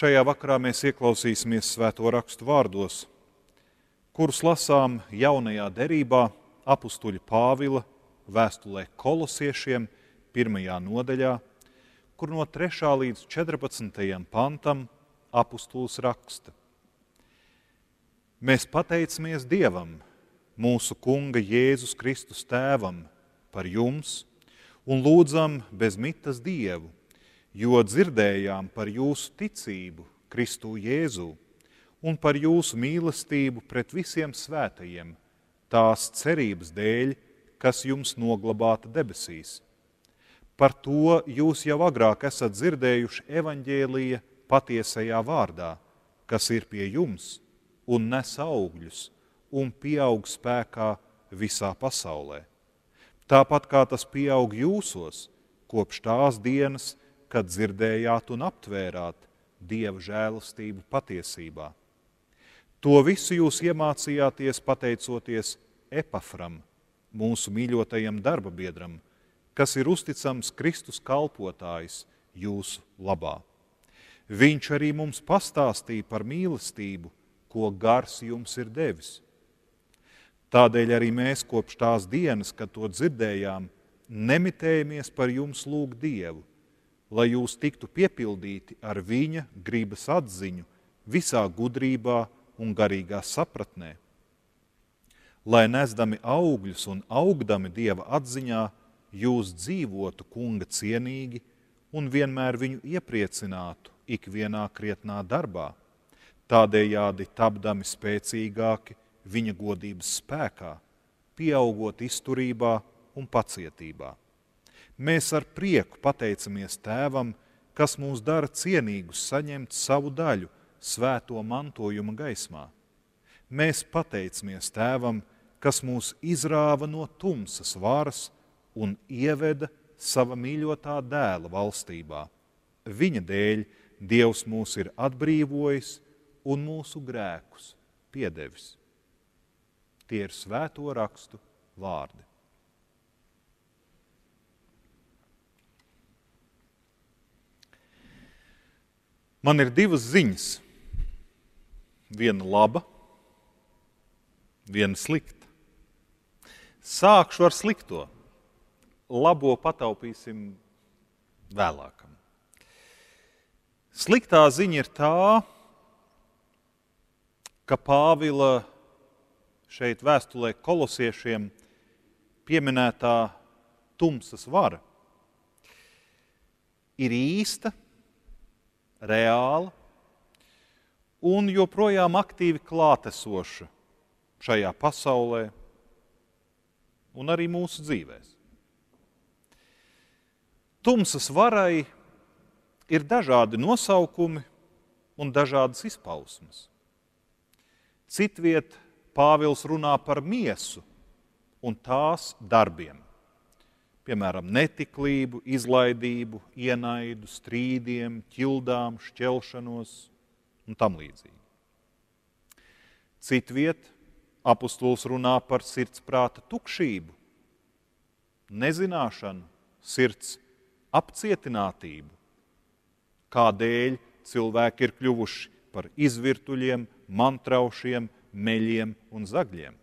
Šajā vakarā mēs ieklausīsimies svēto rakstu vārdos, kurus lasām jaunajā derībā apustuļa Pāvila vēstulē Kolosiešiem 1. nodaļā, kur no 3. līdz 14. pantam apustulis raksta. Mēs pateicamies Dievam, mūsu Kunga Jēzus Kristus Tēvam, par jums un lūdzam bez mitas Dievu, jo dzirdējām par jūsu ticību Kristu Jēzu un par jūsu mīlestību pret visiem svētajiem, tās cerības dēļ, kas jums noglabāta debesīs. Par to jūs jau agrāk esat dzirdējuši evaņģēlija patiesajā vārdā, kas ir pie jums un nes augļus un pieaug spēkā visā pasaulē. Tāpat kā tas pieaug jūsos, kopš tās dienas, kad dzirdējāt un aptvērāt Dieva žēlastību patiesībā. To visu jūs iemācījāties pateicoties Epafram, mūsu mīļotajam darbabiedram, kas ir uzticams Kristus kalpotājs jūsu labā. Viņš arī mums pastāstīja par mīlestību, ko gars jums ir devis. Tādēļ arī mēs kopš tās dienas, kad to dzirdējām, nemitējamies par jums lūgt Dievu, lai jūs tiktu piepildīti ar viņa gribas atziņu visā gudrībā un garīgā sapratnē. Lai nesdami augļus un augdami Dieva atziņā, jūs dzīvotu Kunga cienīgi un vienmēr viņu iepriecinātu ikvienā krietnā darbā, tādējādi tapdami spēcīgāki viņa godības spēkā, pieaugot izturībā un pacietībā. Mēs ar prieku pateicamies Tēvam, kas mūs dara cienīgus saņemt savu daļu svēto mantojuma gaismā. Mēs pateicamies Tēvam, kas mūs izrāva no tumsas varas un ieveda sava mīļotā dēla valstībā. Viņa dēļ Dievs mūs ir atbrīvojis un mūsu grēkus piedevis. Tie ir svēto rakstu vārdi. Man ir divas ziņas. Viena laba, viena slikta. Sākšu ar slikto. Labo pataupīsim vēlākam. Sliktā ziņa ir tā, ka Pāvila šeit vēstulē Kolosiešiem pieminētā tumsas vara ir īsta, reāla un joprojām aktīvi klātesoša šajā pasaulē un arī mūsu dzīvēs. Tumsas varai ir dažādi nosaukumi un dažādas izpausmes. Citviet Pāvils runā par miesu un tās darbiem, piemēram, netiklību, izlaidību, ienaidu, strīdiem, ķildām, šķelšanos un tam līdzīgi. Citviet apustulis runā par sirdsprāta tukšību, nezināšanu, sirds apcietinātību, kādēļ cilvēki ir kļuvuši par izvirtuļiem, mantraušiem, meļiem un zagļiem.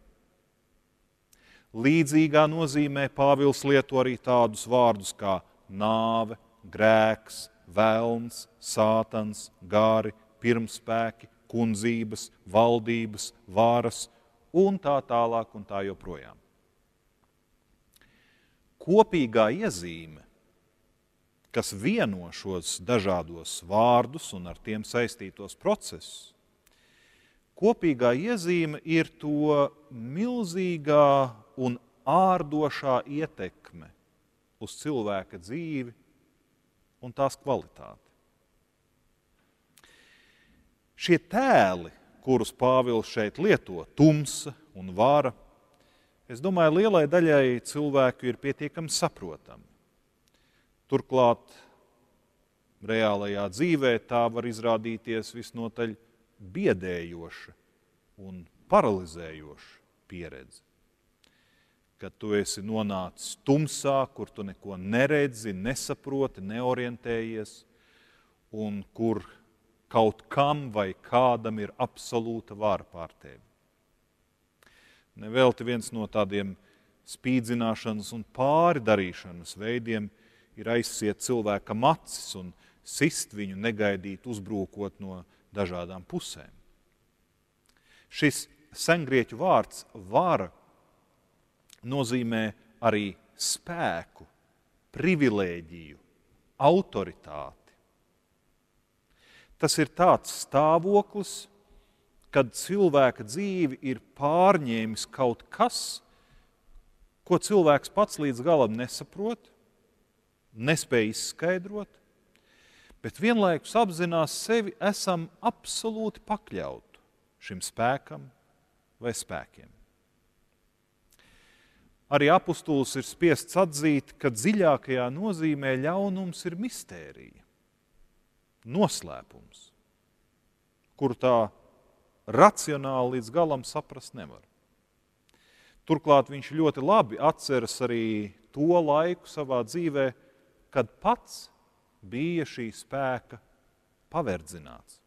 Līdzīgā nozīmē Pāvils lieto arī tādus vārdus kā nāve, grēks, velns, sātans, gāri, pirmspēki, kundzības, valdības, varas un tā tālāk un tā joprojām. Kopīgā iezīme, kas vieno šos dažādos vārdus un ar tiem saistītos procesus, kopīgā iezīme ir to milzīgā un ārdošā ietekme uz cilvēka dzīvi un tās kvalitāti. Šie tēli, kurus Pāvils šeit lieto, tumsa un vara, es domāju, lielai daļai cilvēku ir pietiekami saprotami. Turklāt, reālajā dzīvē tā var izrādīties visnotaļ biedējoša un paralizējoša pieredze. Kad tu esi nonācis tumsā, kur tu neko neredzi, nesaproti, neorientējies, un kur kaut kam vai kādam ir absolūta vara pār tevi. Nevelti viens no tādiem spīdzināšanas un pāridarīšanas veidiem ir aizsiet cilvēkam acis un sist viņu negaidīt, uzbrūkot no dažādām pusēm. Šis sengrieķu vārds vara nozīmē arī spēku, privilēģiju, autoritāti. Tas ir tāds stāvoklis, kad cilvēka dzīvi ir pārņēmis kaut kas, ko cilvēks pats līdz galam nesaprot, nespēj izskaidrot, bet vienlaikus apzinās sevi, esam absolūti pakļauti šim spēkam vai spēkiem. Arī apustulis ir spiests atzīt, ka dziļākajā nozīmē ļaunums ir mistērija, noslēpums, kur tā racionāli līdz galam saprast nevar. Turklāt viņš ļoti labi atceras arī to laiku savā dzīvē, kad pats bija šī spēka paverdzināts.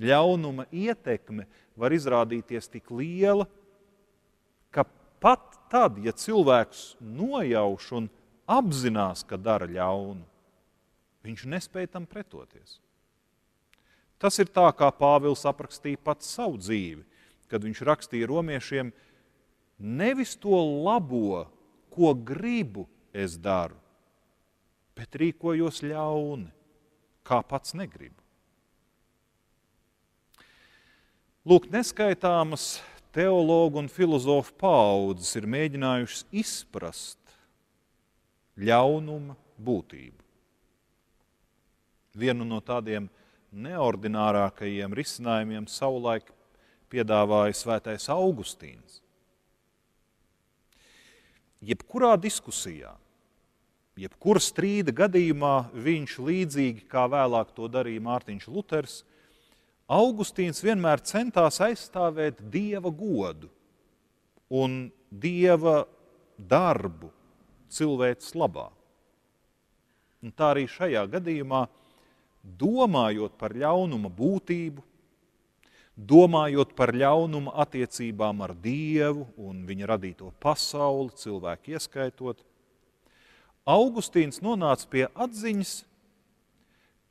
Ļaunuma ietekme var izrādīties tik liela, ka pat tad, ja cilvēks nojauš un apzinās, ka dara ļaunu, viņš nespēja tam pretoties. Tas ir tā, kā Pāvils aprakstīja pats savu dzīvi, kad viņš rakstīja romiešiem, nevis to labo, ko gribu es daru, bet rīkojos ļauni, kā pats negribu. Lūk, neskaitāmas teologu un filozofu paaudzes ir mēģinājušas izprast ļaunuma būtību. Vienu no tādiem neordinārākajiem risinājumiem savulaik piedāvāja Svētais Augustīns. Jebkurā diskusijā, jebkura strīda gadījumā viņš līdzīgi, kā vēlāk to darīja Mārtiņš Luters, Augustīns vienmēr centās aizstāvēt Dieva godu un Dieva darbu cilvēces labā. Un tā arī šajā gadījumā, domājot par ļaunuma būtību, domājot par ļaunuma attiecībām ar Dievu un viņa radīto pasauli, cilvēku ieskaitot, Augustīns nonāca pie atziņas,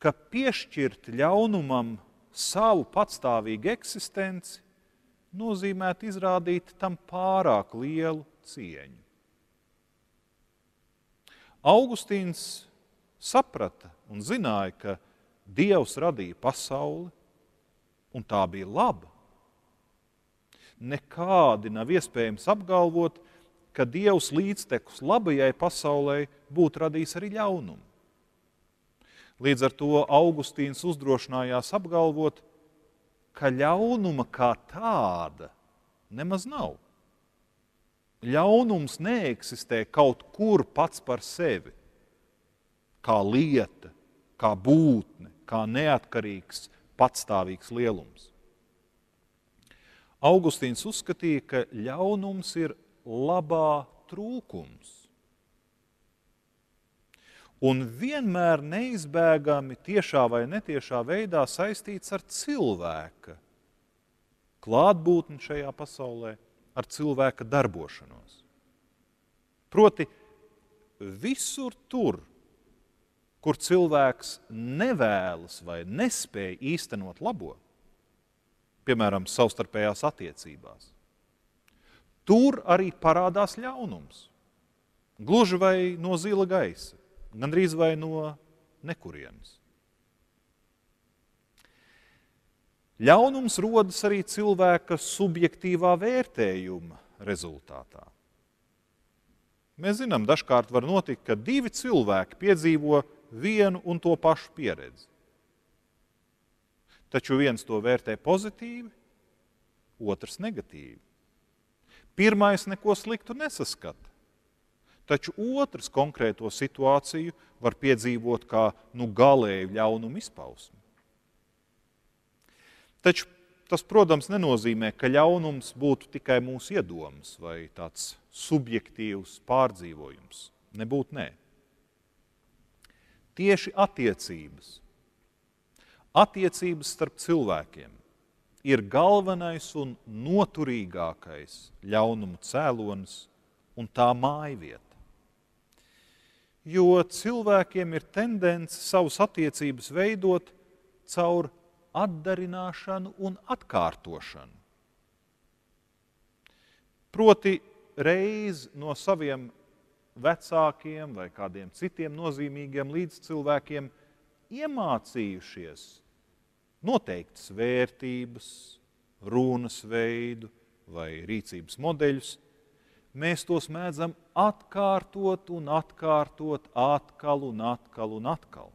ka piešķirt ļaunumam savu patstāvīgu eksistenci nozīmētu izrādīt tam pārāk lielu cieņu. Augustīns saprata un zināja, ka Dievs radīja pasauli, un tā bija laba. Nekādi nav iespējams apgalvot, ka Dievs līdztekus labajai pasaulē būtu radījis arī ļaunumu. Līdz ar to Augustīns uzdrošinājās apgalvot, ka ļaunuma kā tāda nemaz nav. Ļaunums neeksistē kaut kur pats par sevi, kā lieta, kā būtne, kā neatkarīgs, patstāvīgs lielums. Augustīns uzskatīja, ka ļaunums ir labā trūkums. Un vienmēr neizbēgami tiešā vai netiešā veidā saistīts ar cilvēka klātbūtni šajā pasaulē, ar cilvēka darbošanos. Proti, visur tur, kur cilvēks nevēlas vai nespēja īstenot labo, piemēram, savstarpējās attiecībās, tur arī parādās ļaunums, gluži vai no zila gaisa, gandrīz vai no nekurienes. Ļaunums rodas arī cilvēka subjektīvā vērtējuma rezultātā. Mēs zinām, dažkārt var notikt, ka divi cilvēki piedzīvo vienu un to pašu pieredzi. Taču viens to vērtē pozitīvi, otrs negatīvi. Pirmais neko sliktu nesaskata, taču otrs konkrēto situāciju var piedzīvot kā galēju ļaunumu izpausmi. Taču tas, protams, nenozīmē, ka ļaunums būtu tikai mūsu iedomas vai tāds subjektīvs pārdzīvojums. Nebūtu nē. Tieši attiecības, Attiecības starp cilvēkiem ir galvenais un noturīgākais ļaunumu cēlonis un tā mājvieta. Jo cilvēkiem ir tendence savas attiecības veidot caur atdarināšanu un atkārtošanu. Proti reiz no saviem vecākiem vai kādiem citiem nozīmīgiem līdzcilvēkiem iemācījušies noteiktas vērtības, runas veidu vai rīcības modeļus, mēs tos mēdzam atkārtot un atkārtot atkal un atkal un atkal.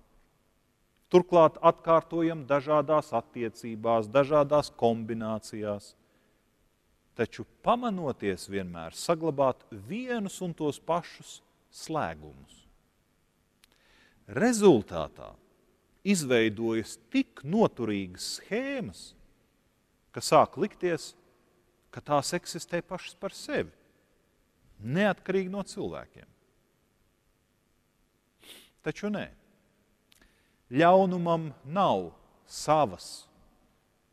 Turklāt atkārtojam dažādās attiecībās, dažādās kombinācijās, taču pamanoties vienmēr saglabāt vienus un tos pašus slēgumus. Rezultātā izveidojas tik noturīgas schēmas, ka sāk likties, ka tās eksistē pašas par sevi, neatkarīgi no cilvēkiem. Taču nē, ļaunumam nav savas,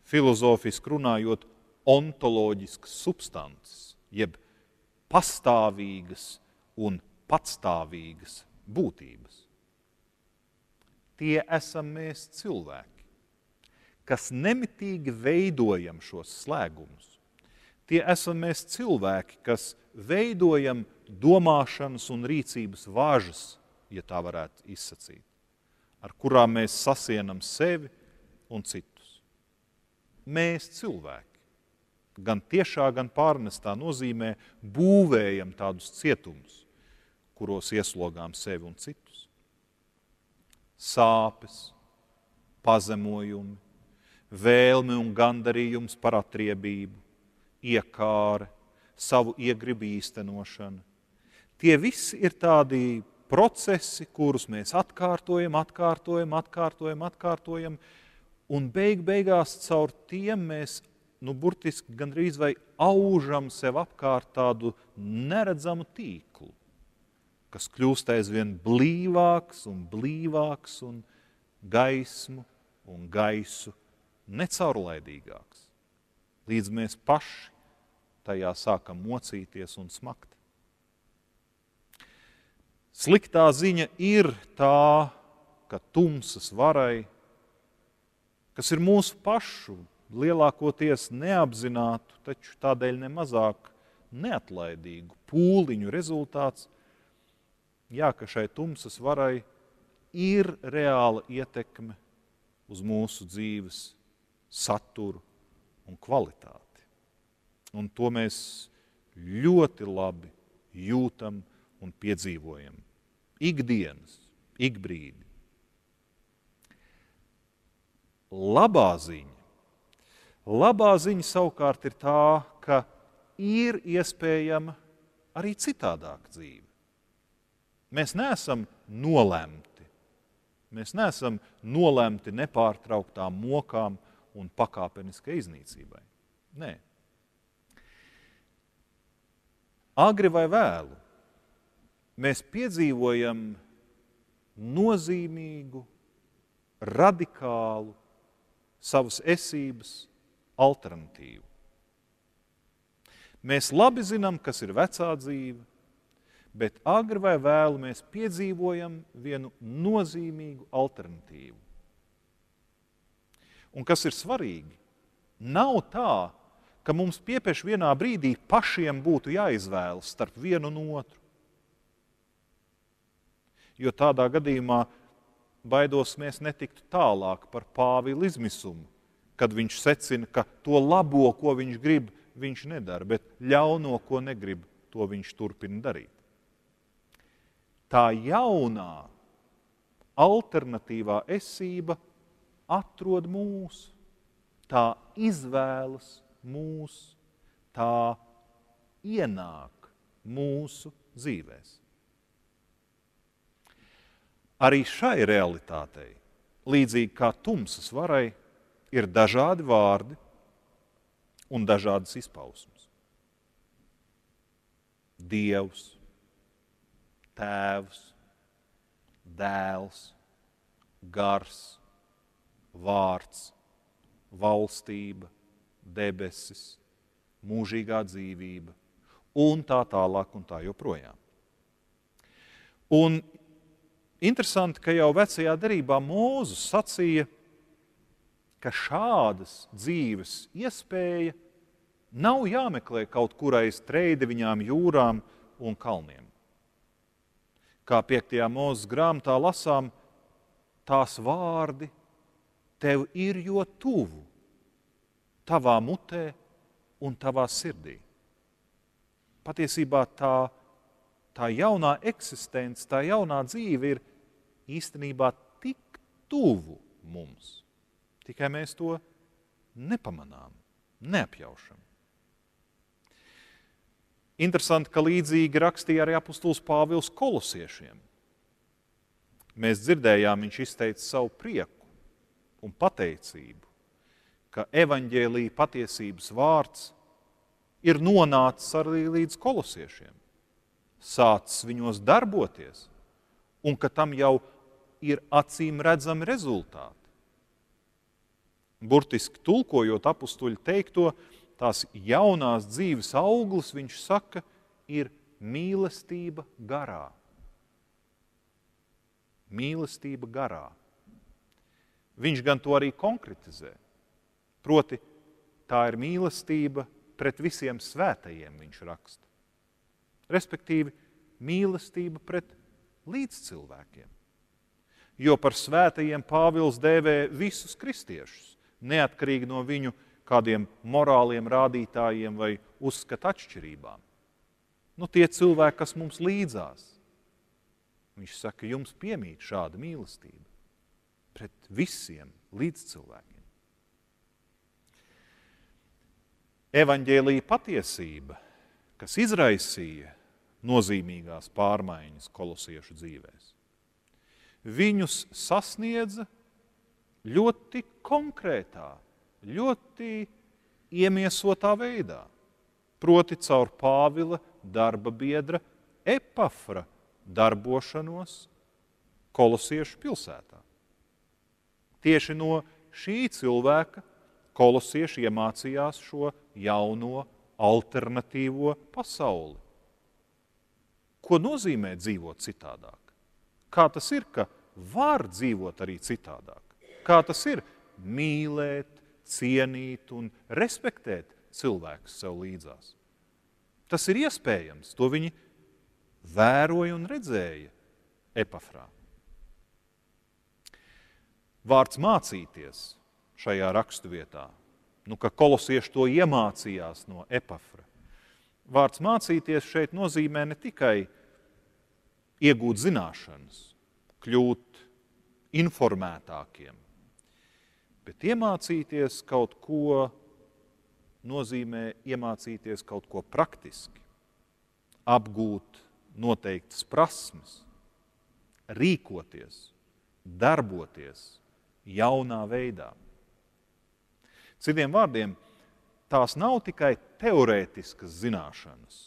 filozofiski runājot, ontoloģiskas substances, jeb pastāvīgas un patstāvīgas būtības. Tie esam mēs cilvēki, kas nemitīgi veidojam šos slēgumus. Tie esam mēs cilvēki, kas veidojam domāšanas un rīcības važas, ja tā varētu izsacīt, ar kurām mēs sasienam sevi un citus. Mēs cilvēki, gan tiešā, gan pārnestā nozīmē, būvējam tādus cietumus, kuros ieslogām sevi un citus. Sāpes, pazemojumi, vēlme un gandarījums par atriebību, iekāre, savu iegribu īstenošanu. Tie visi ir tādi procesi, kurus mēs atkārtojam, un beigās caur tiem mēs, burtiski gandrīz vai aužam sev apkārt tādu neredzamu tīklu, kas kļūst aizvien blīvāks un blīvāks un gaismu un gaisu necaurlaidīgāks, līdz mēs paši tajā sākam mocīties un smakt. Sliktā ziņa ir tā, ka tumsas varai, kas ir mūsu pašu lielākoties neapzinātu, taču tādēļ nemazāk neatlaidīgu pūliņu rezultāts, jā, ka šai tumsas varai ir reāla ietekme uz mūsu dzīves saturu un kvalitāti. Un to mēs ļoti labi jūtam un piedzīvojam. Ikdienas, ikbrīdi. Labā ziņa savukārt ir tā, ka ir iespējama arī citādāka dzīve. Mēs neesam nolemti. Mēs neesam nolemti nepārtrauktām mokām un pakāpeniskai iznīcībai. Nē. Agri vai vēlu mēs piedzīvojam nozīmīgu, radikālu savas esības alternatīvu. Mēs labi zinām, kas ir vecā dzīve, bet agri vai vēlu mēs piedzīvojam vienu nozīmīgu alternatīvu. Un kas ir svarīgi, nav tā, ka mums piepieši vienā brīdī pašiem būtu jāizvēlas starp vienu un otru. Jo tādā gadījumā baidos mēs netiktu tālāk par Pāvila izmisumu, kad viņš secina, ka to labo, ko viņš grib, viņš nedara, bet ļauno, ko negrib, to viņš turpina darīt. Tā jaunā, alternatīvā esība atrod mūs, tā izvēlas mūs, tā ienāk mūsu dzīvēs. Arī šai realitātei, līdzīgi kā tumsas varai, ir dažādi vārdi un dažādas izpausmes. Dievs, Tēvs, Dēls, Gars vārds, valstība, debesis, mūžīgā dzīvība un tā tālāk un tā joprojām. Un interesanti, ka jau vecajā derībā Mozus sacīja, ka šādas dzīves iespēja nav jāmeklē kaut kurais treideviņām jūrām un kalniem. Kā 5. Mozes grāmatā lasām, tās vārdi tev ir jo tuvu, tavā mutē un tavā sirdī. Patiesībā tā jaunā eksistence, tā jaunā dzīve ir īstenībā tik tuvu mums. Tikai mēs to nepamanām, neapjaušam. Interesanti, ka līdzīgi rakstīja arī apustuls Pāvils Kolosiešiem. Mēs dzirdējām, viņš izteica savu prieku un pateicību, ka evaņģēlija patiesības vārds ir nonācis arī līdz kolosiešiem, sācis viņos darboties, un ka tam jau ir acīm redzami rezultāti. Burtiski tulkojot apustuļu teikto, tās jaunās dzīves auglis, viņš saka, ir mīlestība garā. Mīlestība garā. Viņš gan to arī konkretizē. Proti, tā ir mīlestība pret visiem svētajiem, viņš raksta. Respektīvi, mīlestība pret līdzcilvēkiem. Jo par svētajiem Pāvils dēvē visus kristiešus, neatkarīgi no viņu kādiem morāliem rādītājiem vai uzskata atšķirībām. Nu, tie cilvēki, kas mums līdzās, viņš saka, jums piemīt šāda mīlestība pret visiem līdzcilvēkiem. Evaņģēlija patiesība, kas izraisīja nozīmīgās pārmaiņas kolosiešu dzīvēs, viņus sasniedza ļoti konkrētā, ļoti iemiesotā veidā, proti caur Pāvila darba biedra Epafra darbošanos kolosiešu pilsētā. Tieši no šī cilvēka kolosieši iemācījās šo jauno alternatīvo pasauli. Ko nozīmē dzīvot citādāk? Kā tas ir, ka var dzīvot arī citādāk? Kā tas ir mīlēt, cienīt un respektēt cilvēkus sev līdzās? Tas ir iespējams, to viņi vēroja un redzēja Epafrā. Vārds mācīties šajā rakstuvietā, nu, ka kolosieši to iemācījās no Epafra. Vārds mācīties šeit nozīmē ne tikai iegūt zināšanas, kļūt informētākiem, bet iemācīties kaut ko nozīmē iemācīties kaut ko praktiski, apgūt noteiktas prasmes, rīkoties, darboties jaunā veidā. Citiem vārdiem, tās nav tikai teorētiskas zināšanas,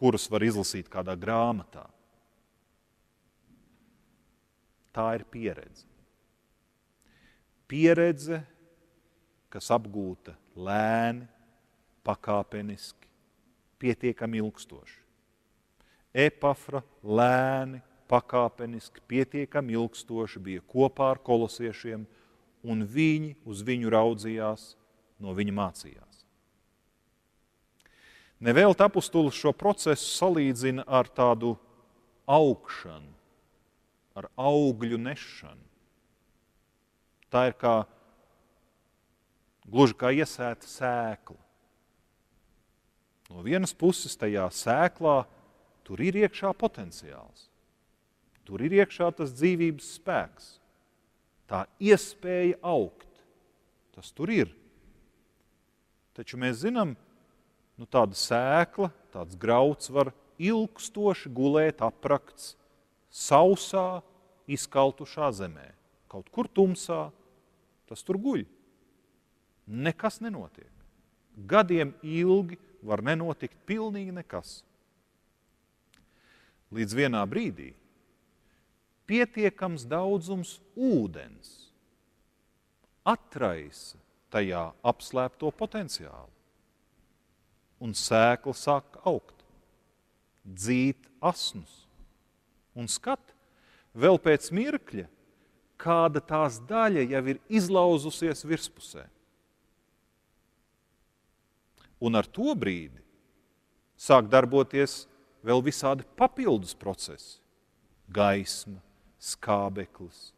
kuras var izlasīt kādā grāmatā. Tā ir pieredze. Pieredze, kas apgūta lēni, pakāpeniski, pietiekami ilgstoši. Epafra lēni, pakāpeniski, pietiekami ilgstoši bija kopā ar kolosiešiem, un viņi uz viņu raudzījās, no viņa mācījās. Nevēlt apustulis šo procesu salīdzina ar tādu augšanu, ar augļu nešanu. Tā ir kā, gluži kā iesēta sēkla. No vienas puses tajā sēklā tur ir iekšā potenciāls. Tur ir iekšā tas dzīvības spēks. Tā iespēja augt. Tas tur ir. Taču mēs zinām, nu tāda sēkla, tāds grauds var ilgstoši gulēt aprakts sausā, izkaltušā zemē. Kaut kur tumsā, tas tur guļ. Nekas nenotiek. Gadiem ilgi var nenotikt pilnīgi nekas. Līdz vienā brīdī pietiekams daudzums ūdens atraisa tajā apslēpto potenciālu. Un sēkla sāk augt, dzīt asnus. Un skat, vēl pēc mirkļa, kāda tās daļa jau ir izlauzusies virspusē. Un ar to brīdi sāk darboties vēl visādi papildus procesi – gaisma, skābeklis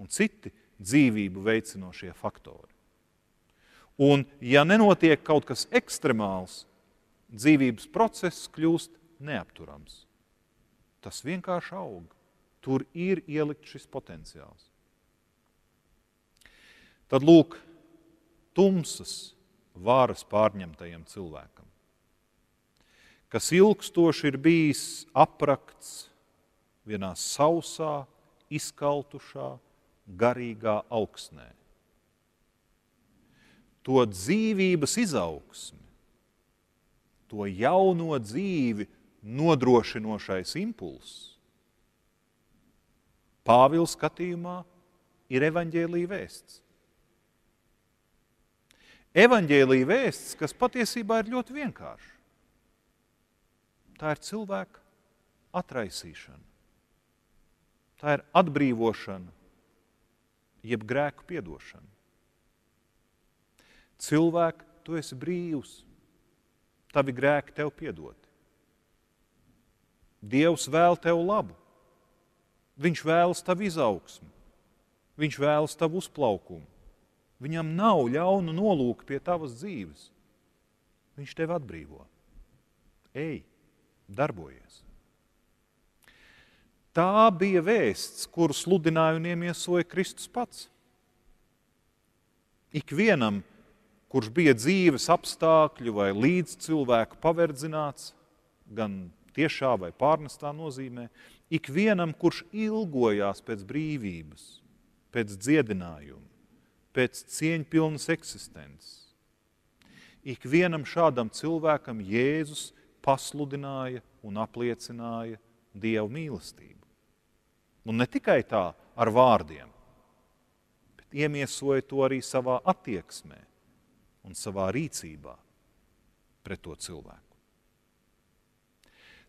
un citi dzīvību veicinošie faktori. Un, ja nenotiek kaut kas ekstremāls, dzīvības process kļūst neapturams. Tas vienkārši aug. Tur ir ielikt šis potenciāls. Tad lūk, tumsas varas pārņemtajam cilvēkam, kas ilgstoši ir bijis aprakts vienā sausā, izkaltušā, garīgā augsnē. To dzīvības izaugsmi, to jauno dzīvi nodrošinošais impulss, Pāvila skatījumā ir evaņģēlija vēsts. Evaņģēlija vēsts, kas patiesībā ir ļoti vienkārša. Tā ir cilvēka atraisīšana. Tā ir atbrīvošana, jeb grēku piedošana. Cilvēki, tu esi brīvs, tavi grēki tev piedoti. Dievs vēl tev labu, viņš vēlas tavu izaugsmu, viņš vēlas tavu uzplaukumu, viņam nav ļaunu nolūku pie tavas dzīves, viņš tev atbrīvo. Ej, darbojies. Tā bija vēsts, kuru sludinājumu iesoja Kristus pats. Ikvienam, kurš bija dzīves apstākļu vai līdz cilvēku paverdzināts, gan tiešā vai pārnestā nozīmē, ikvienam, kurš ilgojās pēc brīvības, pēc dziedinājuma, pēc cieņpilnas eksistences. Ikvienam šādam cilvēkam Jēzus pasludināja un apliecināja Dieva mīlestību. Un ne tikai tā ar vārdiem, bet iemiesoja to arī savā attieksmē un savā rīcībā pret to cilvēku.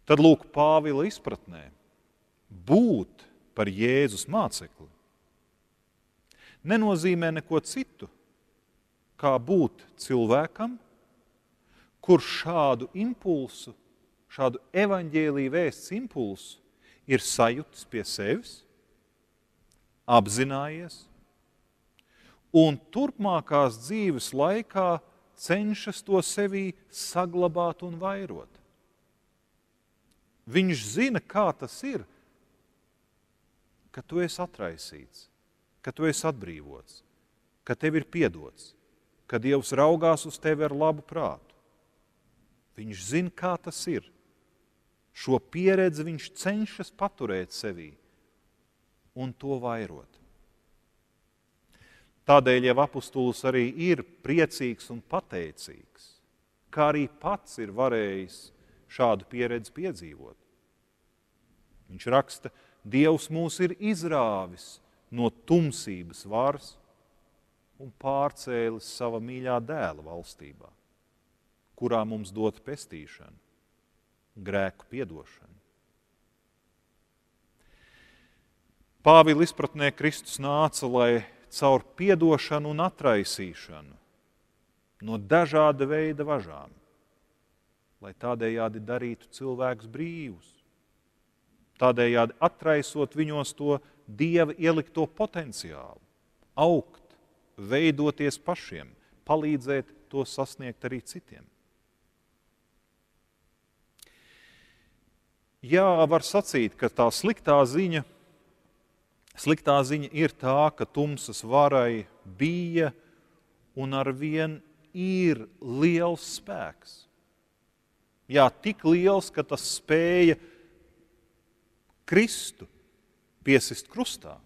Tad lūk, Pāvila izpratnē būt par Jēzus mācekli nenozīmē neko citu, kā būt cilvēkam, kurš šādu impulsu, šādu evaņģēlī vēsts impulsu ir sajūtis pie sevis, apzinājies, un turpmākās dzīves laikā cenšas to sevī saglabāt un vairot. Viņš zina, kā tas ir, ka tu esi atraisīts, ka tu esi atbrīvots, ka tev ir piedots, ka Dievs raugās uz tevi ar labu prātu. Viņš zina, kā tas ir. Šo pieredzi viņš cenšas paturēt sevī un to vairot. Tādēļ jau apustulis arī ir priecīgs un pateicīgs, kā arī pats ir varējis šādu pieredzi piedzīvot. Viņš raksta, Dievs mūs ir izrāvis no tumsības varas un pārcēlis sava mīļā dēla valstībā, kurā mums dot pestīšanu, grēku piedošanu. Pāvila izpratnē Kristus nāca, lai caur piedošanu un atraisīšanu no dažāda veida važām, lai tādējādi darītu cilvēkus brīvus, tādējādi atraisot viņos to Dieva ielikto potenciālu, augt, veidoties pašiem, palīdzēt to sasniegt arī citiem. Jā, var sacīt, ka tā sliktā ziņa ir tā, ka tumsas varai bija un arvien ir liels spēks. Jā, tik liels, ka tas spēja Kristu piesist krustā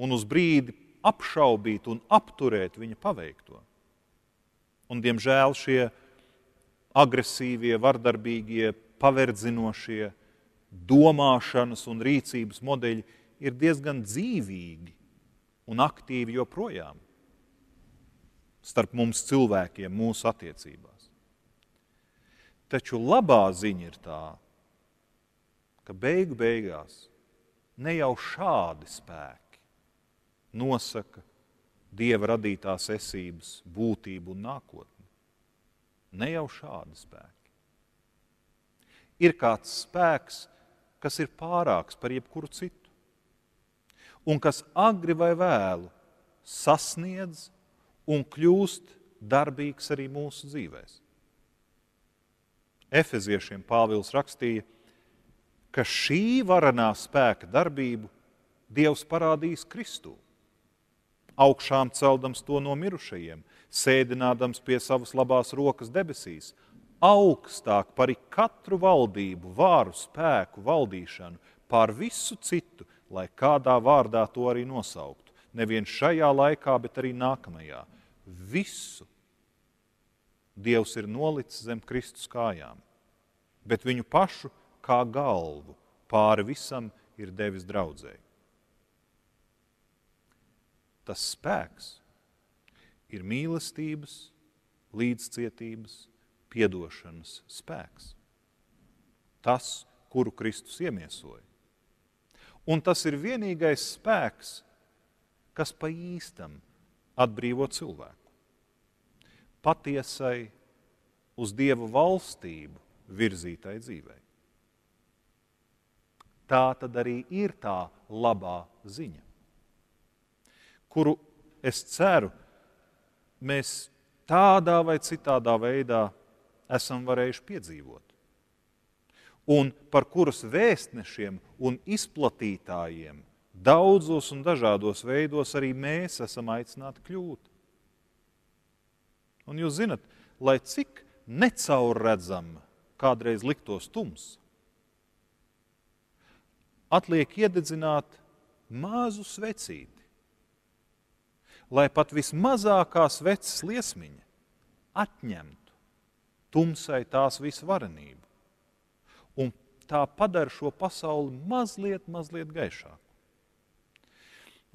un uz brīdi apšaubīt un apturēt viņa paveikto. Un, diemžēl, šie agresīvie, vardarbīgie, paverdzinošie domāšanas un rīcības modeļi ir diezgan dzīvīgi un aktīvi joprojām starp mums cilvēkiem mūsu attiecībās. Taču labā ziņa ir tā, ka beigu beigās ne jau šādi spēki nosaka Dieva radītās esības būtību un nākotni. Ne jau šādi spēki. Ir kāds spēks, kas ir pārāks par jebkuru citu un kas agri vai vēlu sasniedz un kļūst darbīgs arī mūsu dzīvēs. Efeziešiem Pāvils rakstīja, ka šī varanā spēka darbību Dievs parādīs Kristū, augšām celdams to no mirušajiem, sēdinādams pie savas labās rokas debesīs, augstāk par ikatru valdību, vāru spēku valdīšanu, pār visu citu, lai kādā vārdā to arī nosauktu, nevien šajā laikā, bet arī nākamajā. Visu Dievs ir nolicis zem Kristus kājām, bet viņu pašu kā galvu pāri visam ir devis draudzē. Tas spēks ir mīlestības, līdzcietības, piedošanas spēks. Tas, kuru Kristus iemiesoja. Un tas ir vienīgais spēks, kas pa īstam atbrīvo cilvēku. Patiesai uz Dieva valstību virzītai dzīvei. Tā tad arī ir tā labā ziņa, kuru, es ceru, mēs tādā vai citādā veidā esam varējuši piedzīvot. Un par kuras vēstnešiem un izplatītājiem daudzos un dažādos veidos arī mēs esam aicināti kļūt. Un jūs zinat, lai cik necaurredzama kādreiz liktos tums, atliek iededzināt mazu svecīti, lai pat vismazākā sveces liesmiņa atņemtu tumsai tās visvarenību un tā padara šo pasauli mazliet gaišāku.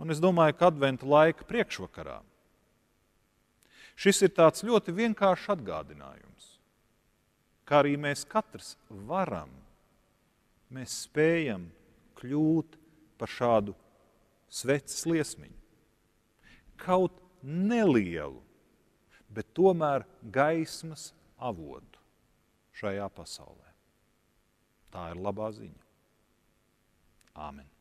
Un es domāju, ka adventa laika priekšvakarā šis ir tāds ļoti vienkāršs atgādinājums, kā arī mēs katrs varam, mēs spējam kļūt par šādu sveces liesmiņu. Kaut nelielu, bet tomēr gaismas avotu šajā pasaulē. Tā ir labā ziņa. Āmen.